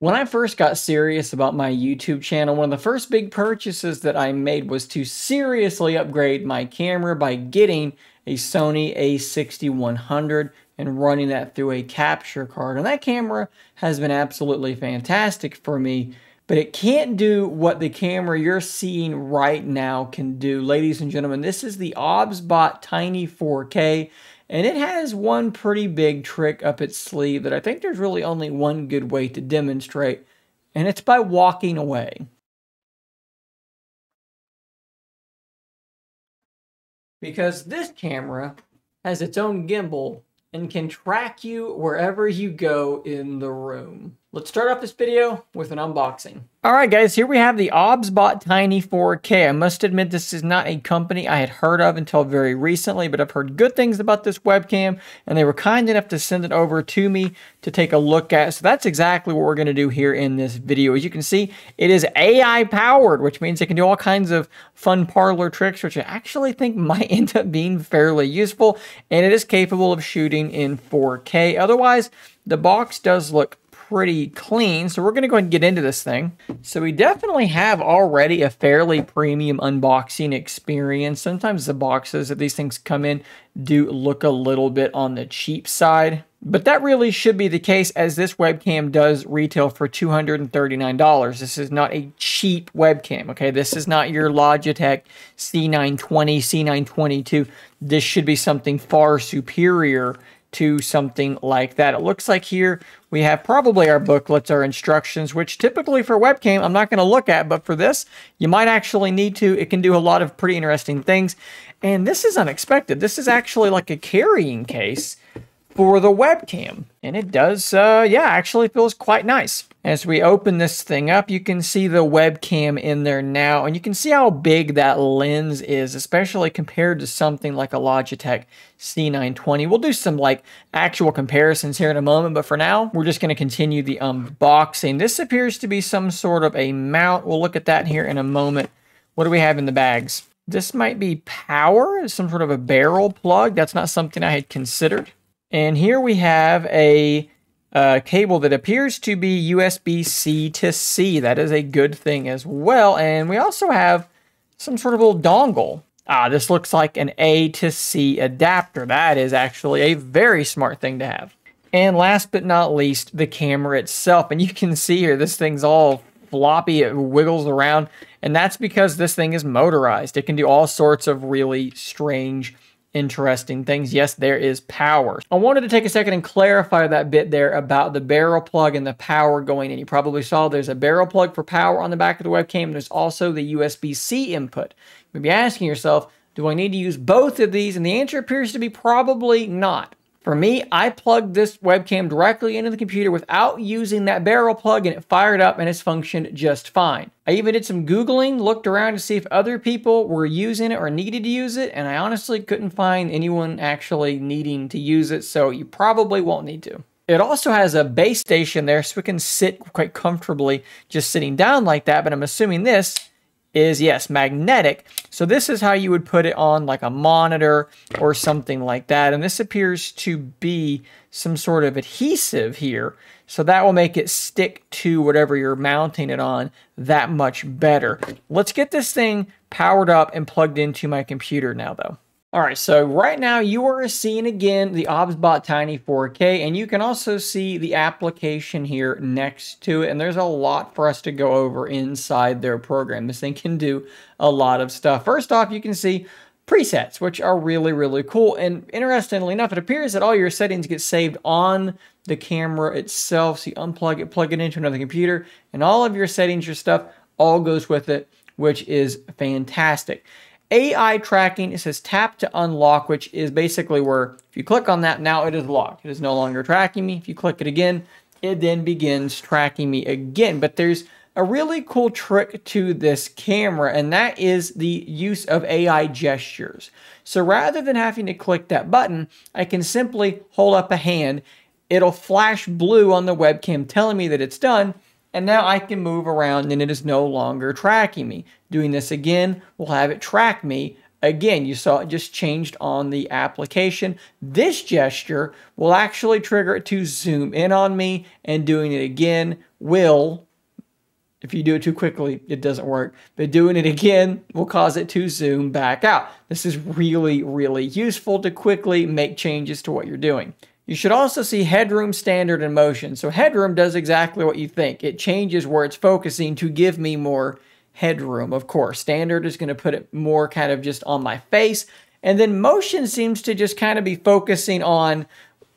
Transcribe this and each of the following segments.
When I first got serious about my YouTube channel, one of the first big purchases that I made was to seriously upgrade my camera by getting a Sony A6100 and running that through a capture card. And that camera has been absolutely fantastic for me, but it can't do what the camera you're seeing right now can do. Ladies and gentlemen, this is the OBSBOT Tiny 4K. And it has one pretty big trick up its sleeve that I think there's really only one good way to demonstrate, and it's by walking away. Because this camera has its own gimbal and can track you wherever you go in the room. Let's start off this video with an unboxing. All right, guys, here we have the OBSBOT Tiny 4K. I must admit, this is not a company I had heard of until very recently, but I've heard good things about this webcam, and they were kind enough to send it over to me to take a look at. So that's exactly what we're gonna do here in this video. As you can see, it is AI powered, which means it can do all kinds of fun parlor tricks, which I actually think might end up being fairly useful, and it is capable of shooting in 4K. Otherwise, the box does look pretty clean, so we're gonna go ahead and get into this thing. So we definitely have already a fairly premium unboxing experience. Sometimes the boxes that these things come in do look a little bit on the cheap side, but that really should be the case, as this webcam does retail for $239. This is not a cheap webcam, okay? This is not your Logitech C920, C922. This should be something far superior to something like that. It looks like here we have probably our booklets, our instructions, which typically for webcam I'm not going to look at, but for this you might actually need to. It can do a lot of pretty interesting things, and this is unexpected. This is actually like a carrying case for the webcam, and it does, yeah, actually feels quite nice. As we open this thing up, you can see the webcam in there now, and you can see how big that lens is, especially compared to something like a Logitech C920. We'll do some like actual comparisons here in a moment, but for now, we're just gonna continue the unboxing. This appears to be some sort of a mount. We'll look at that here in a moment. What do we have in the bags? This might be power, some sort of a barrel plug. That's not something I had considered. And here we have a cable that appears to be USB-C to C. That is a good thing as well. And we also have some sort of little dongle. Ah, this looks like an A to C adapter. That is actually a very smart thing to have. And last but not least, the camera itself. And you can see here, this thing's all floppy, it wiggles around. And that's because this thing is motorized. It can do all sorts of really strange things. Interesting things. Yes, there is power. I wanted to take a second and clarify that bit there about the barrel plug and the power going in. You probably saw there's a barrel plug for power on the back of the webcam. There's also the USB-C input. You may be asking yourself, do I need to use both of these? And the answer appears to be probably not. For me, I plugged this webcam directly into the computer without using that barrel plug, and it fired up and it's functioned just fine. I even did some Googling, looked around to see if other people were using it or needed to use it, and I honestly couldn't find anyone actually needing to use it, so you probably won't need to. It also has a base station there, so it can sit quite comfortably just sitting down like that, but I'm assuming this is, yes, magnetic. So this is how you would put it on like a monitor or something like that. And this appears to be some sort of adhesive here. So that will make it stick to whatever you're mounting it on that much better. Let's get this thing powered up and plugged into my computer now though. All right, so right now you are seeing again the OBSBOT Tiny 4K, and you can also see the application here next to it, and there's a lot for us to go over inside their program. This thing can do a lot of stuff. First off, you can see presets, which are really, really cool, and interestingly enough, it appears that all your settings get saved on the camera itself, so you unplug it, plug it into another computer, and all of your settings, your stuff, all goes with it, which is fantastic. AI tracking, it says tap to unlock, which is basically where if you click on that, now it is locked. It is no longer tracking me. If you click it again, it then begins tracking me again. But there's a really cool trick to this camera, and that is the use of AI gestures. So rather than having to click that button, I can simply hold up a hand. It'll flash blue on the webcam telling me that it's done. And now I can move around and it is no longer tracking me. Doing this again will have it track me Again, you saw it just changed on the application. This gesture will actually trigger it to zoom in on me, and doing it again will, if you do it too quickly, it doesn't work, but doing it again will cause it to zoom back out. This is really, really useful to quickly make changes to what you're doing. You should also see headroom, standard, and motion. So headroom does exactly what you think. It changes where it's focusing to give me more headroom, of course. Standard is going to put it more kind of just on my face. And then motion seems to just kind of be focusing on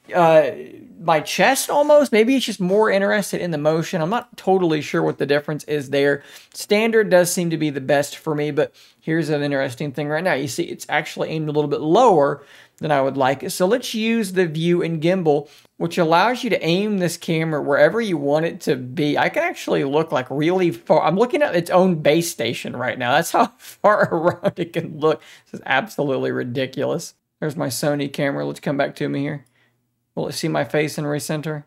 my chest almost. Maybe it's just more interested in the motion. I'm not totally sure what the difference is there. Standard does seem to be the best for me, but here's an interesting thing right now. You see, it's actually aimed a little bit lower than I would like it. So let's use the view and gimbal, which allows you to aim this camera wherever you want it to be. I can actually look like really far. I'm looking at its own base station right now. That's how far around it can look. This is absolutely ridiculous. There's my Sony camera. Let's come back to me here. Will it see my face and recenter?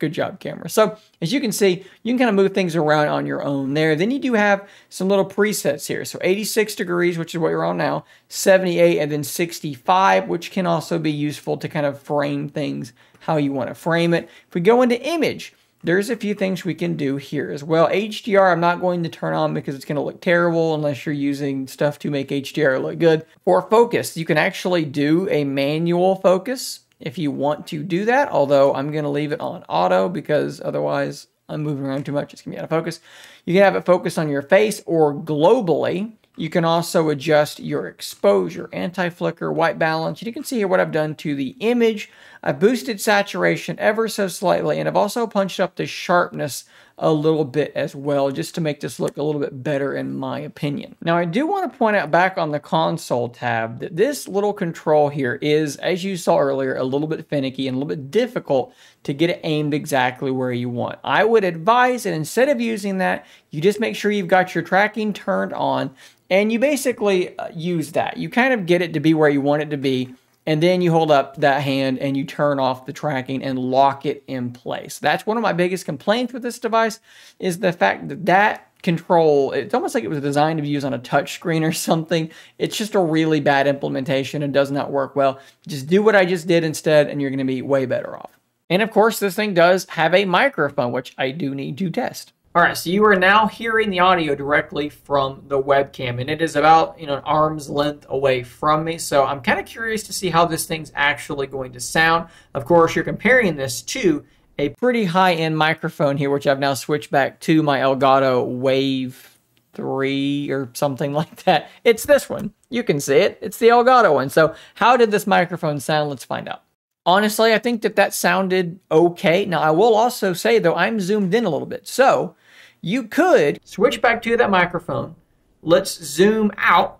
Good job, camera. So as you can see, you can kind of move things around on your own there. Then you do have some little presets here. So 86 degrees, which is what you're on now, 78, and then 65, which can also be useful to kind of frame things how you want to frame it. If we go into image, there's a few things we can do here as well. HDR, I'm not going to turn on because it's going to look terrible unless you're using stuff to make HDR look good. For focus, you can actually do a manual focus if you want to do that, although I'm going to leave it on auto because otherwise I'm moving around too much. It's going to be out of focus. You can have it focused on your face or globally. You can also adjust your exposure, anti-flicker, white balance. You can see here what I've done to the image. I've boosted saturation ever so slightly, and I've also punched up the sharpness a little bit as well, just to make this look a little bit better in my opinion. Now I do want to point out back on the console tab that this little control here is, as you saw earlier, a little bit finicky and a little bit difficult to get it aimed exactly where you want. I would advise that instead of using that, you just make sure you've got your tracking turned on and you basically use that. You kind of get it to be where you want it to be, and then you hold up that hand and you turn off the tracking and lock it in place. That's one of my biggest complaints with this device, is the fact that that control, it's almost like it was designed to be used on a touch screen or something. It's just a really bad implementation and does not work well. Just do what I just did instead and you're gonna be way better off. And of course, this thing does have a microphone, which I do need to test. All right, so you are now hearing the audio directly from the webcam, and it is about, you know, an arm's length away from me. So I'm kind of curious to see how this thing's actually going to sound. Of course, you're comparing this to a pretty high-end microphone here, which I've now switched back to my Elgato Wave 3 or something like that. It's this one. You can see it. It's the Elgato one. So how did this microphone sound? Let's find out. Honestly, I think that that sounded okay. Now, I will also say, though, I'm zoomed in a little bit. So you could switch back to that microphone, let's zoom out,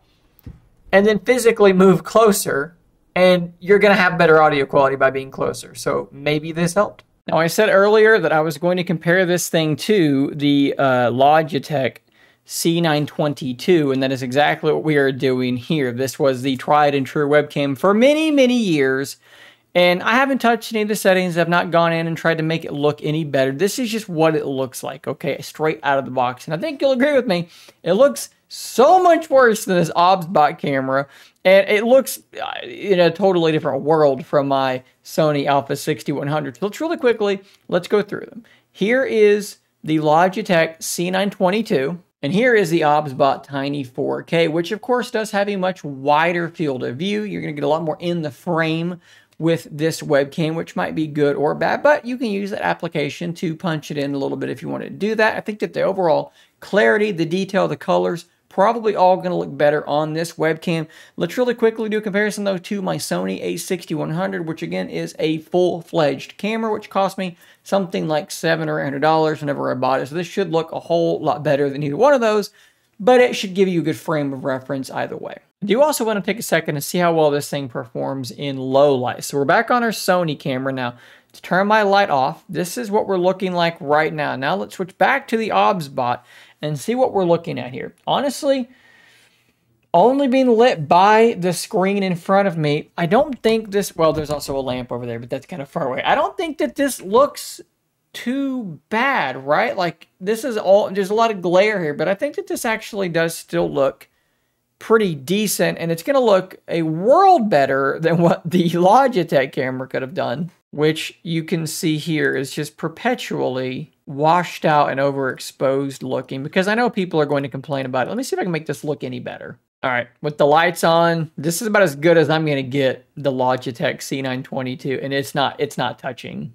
and then physically move closer, and you're gonna have better audio quality by being closer. So maybe this helped. Now, I said earlier that I was going to compare this thing to the Logitech C922, and that is exactly what we are doing here. This was the tried and true webcam for many, many years. And I haven't touched any of the settings. I've not gone in and tried to make it look any better. This is just what it looks like, okay, straight out of the box. And I think you'll agree with me, it looks so much worse than this OBSBOT camera. And it looks in a totally different world from my Sony A6100. So let's really quickly, let's go through them. Here is the Logitech C922. And here is the OBSBOT Tiny 4K, which of course does have a much wider field of view. You're gonna get a lot more in the frame with this webcam, which might be good or bad, but you can use that application to punch it in a little bit if you want to do that. I think that the overall clarity, the detail, the colors, probably all going to look better on this webcam. Let's really quickly do a comparison though to my Sony A6100, which again is a full-fledged camera, which cost me something like $700 or $800 whenever I bought it. So this should look a whole lot better than either one of those, but it should give you a good frame of reference either way. I do also want to take a second and see how well this thing performs in low light. So we're back on our Sony camera now. To turn my light off, this is what we're looking like right now. Now let's switch back to the OBSBOT and see what we're looking at here. Honestly, only being lit by the screen in front of me, I don't think this, well, there's also a lamp over there, but that's kind of far away. I don't think that this looks too bad, right? Like this is all, there's a lot of glare here, but I think that this actually does still look pretty decent, and it's going to look a world better than what the Logitech camera could have done, which you can see here is just perpetually washed out and overexposed looking, because I know people are going to complain about it. Let me see if I can make this look any better. All right, with the lights on, this is about as good as I'm going to get the Logitech C922, and it's not touching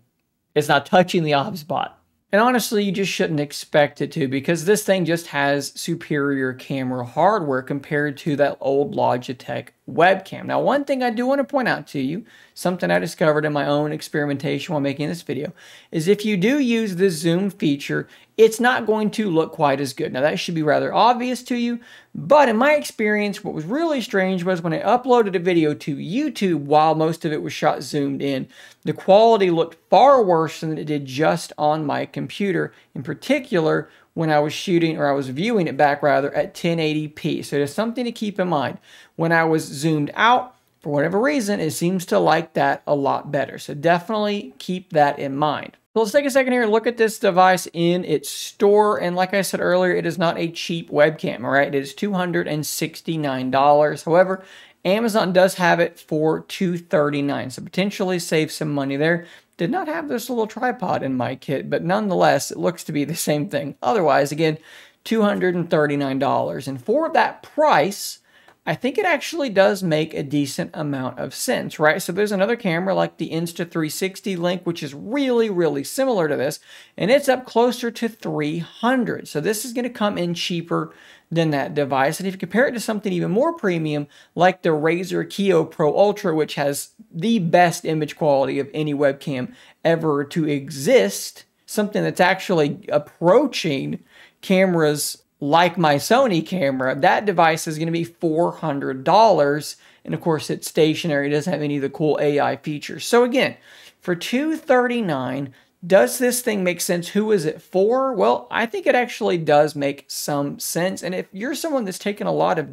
the OBSBOT. And honestly, you just shouldn't expect it to, because this thing just has superior camera hardware compared to that old Logitech webcam. Now, one thing I do want to point out to you, something I discovered in my own experimentation while making this video, is if you do use the zoom feature, it's not going to look quite as good. Now, that should be rather obvious to you, but in my experience, what was really strange was when I uploaded a video to YouTube while most of it was shot zoomed in, the quality looked far worse than it did just on my computer, in particular when I was shooting, or I was viewing it back rather, at 1080p. So there's something to keep in mind. When I was zoomed out, for whatever reason, it seems to like that a lot better. So definitely keep that in mind. So let's take a second here and look at this device in its store. And like I said earlier, it is not a cheap webcam, all right? It is $269. However, Amazon does have it for $239. So potentially save some money there. Did not have this little tripod in my kit, but nonetheless, it looks to be the same thing. Otherwise, again, $239. And for that price, I think it actually does make a decent amount of sense, right? So there's another camera like the Insta360 Link, which is really, really similar to this, and it's up closer to $300. So this is going to come in cheaper than that device. And if you compare it to something even more premium, like the Razer Kiyo Pro Ultra, which has the best image quality of any webcam ever to exist, something that's actually approaching cameras like my Sony camera, that device is going to be $400. And of course, it's stationary. It doesn't have any of the cool AI features. So again, for $239, does this thing make sense? Who is it for? Well, I think it actually does make some sense. And if you're someone that's taken a lot of,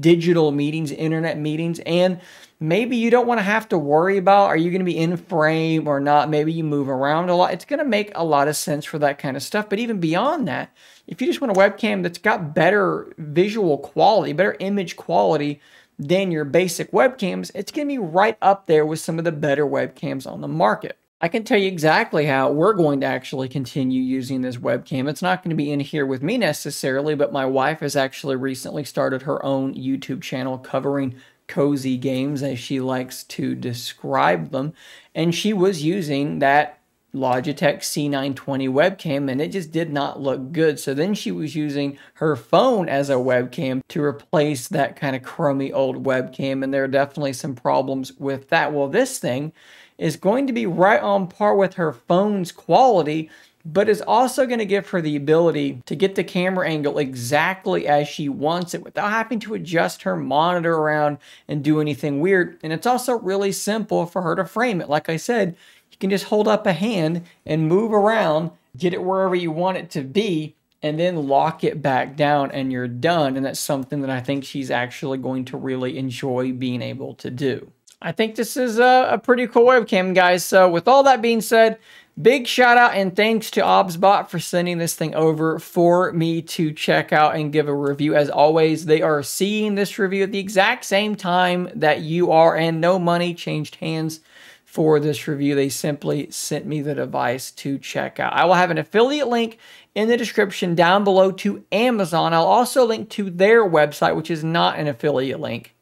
digital meetings, internet meetings, and maybe you don't want to have to worry about, are you going to be in frame or not? Maybe you move around a lot. It's going to make a lot of sense for that kind of stuff. But even beyond that, if you just want a webcam that's got better visual quality, better image quality than your basic webcams, it's going to be right up there with some of the better webcams on the market. I can tell you exactly how we're going to actually continue using this webcam. It's not going to be in here with me necessarily, but my wife has actually recently started her own YouTube channel covering cozy games, as she likes to describe them. And she was using that Logitech C920 webcam, and it just did not look good. So then she was using her phone as a webcam to replace that kind of crummy old webcam, and there are definitely some problems with that. Well, this thing is going to be right on par with her phone's quality, but is also going to give her the ability to get the camera angle exactly as she wants it without having to adjust her monitor around and do anything weird. And it's also really simple for her to frame it. Like I said, you can just hold up a hand and move around, get it wherever you want it to be, and then lock it back down and you're done. And that's something that I think she's actually going to really enjoy being able to do. I think this is a pretty cool webcam, guys. So with all that being said, big shout out and thanks to OBSBOT for sending this thing over for me to check out and give a review. As always, they are seeing this review at the exact same time that you are, and no money changed hands for this review. They simply sent me the device to check out. I will have an affiliate link in the description down below to Amazon. I'll also link to their website, which is not an affiliate link.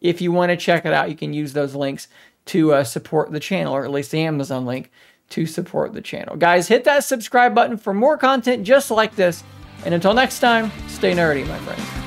If you want to check it out, you can use those links to support the channel, or at least the Amazon link to support the channel. Guys, hit that subscribe button for more content just like this. And until next time, stay nerdy, my friends.